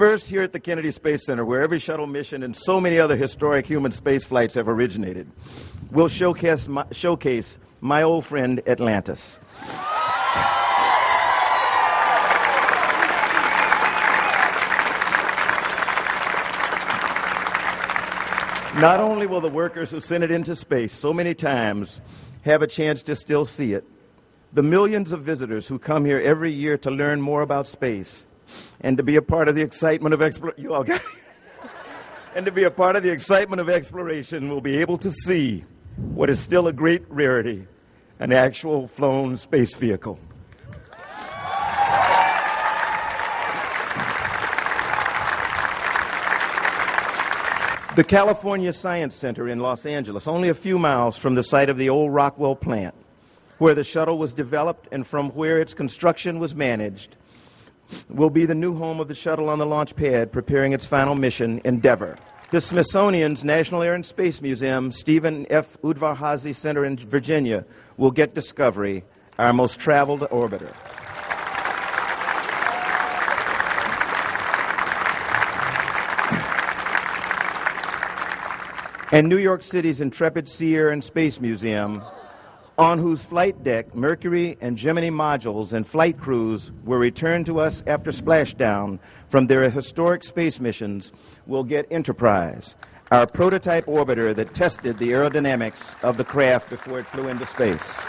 first here at the Kennedy Space Center, where every shuttle mission and so many other historic human space flights have originated, will showcase my old friend Atlantis. Not only will the workers who sent it into space so many times have a chance to still see it, the millions of visitors who come here every year to learn more about space and to be a part of the excitement of exploration will be able to see what is still a great rarity, an actual flown space vehicle. The California Science Center in Los Angeles, only a few miles from the site of the old Rockwell plant, where the shuttle was developed and from where its construction was managed, will be the new home of the shuttle on the launch pad preparing its final mission, Endeavour. The Smithsonian's National Air and Space Museum, Stephen F. Udvar-Hazy Center in Virginia, will get Discovery, our most traveled orbiter. And New York City's Intrepid Sea Air and Space Museum, on whose flight deck Mercury and Gemini modules and flight crews were returned to us after splashdown from their historic space missions, will get Enterprise, our prototype orbiter that tested the aerodynamics of the craft before it flew into space.